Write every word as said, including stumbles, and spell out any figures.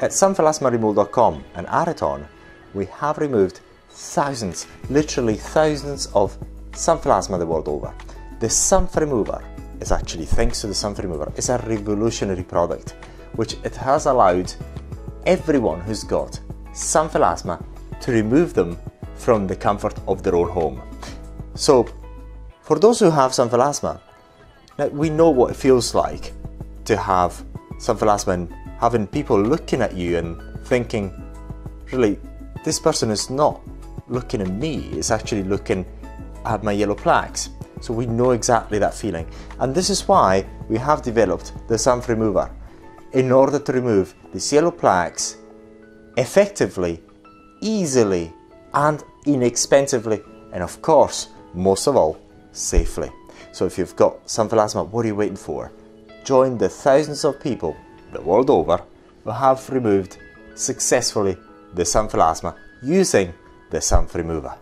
At xanthelasma removal dot com and Areton, we have removed thousands, literally thousands of xanthelasma the world over. The XanthRemover is actually, thanks to the XanthRemover, is a revolutionary product, which it has allowed everyone who's got xanthelasma to remove them from the comfort of their own home. So, for those who have xanthelasma, now we know what it feels like to have xanthelasma and having people looking at you and thinking, really, this person is not looking at me, it's actually looking at my yellow plaques. So we know exactly that feeling. And this is why we have developed the XanthRemover, in order to remove these yellow plaques effectively, easily, and inexpensively, and of course, most of all, safely. So if you've got xanthelasma, what are you waiting for? Join the thousands of people the world over who have removed successfully the xanthelasma using the XanthRemover.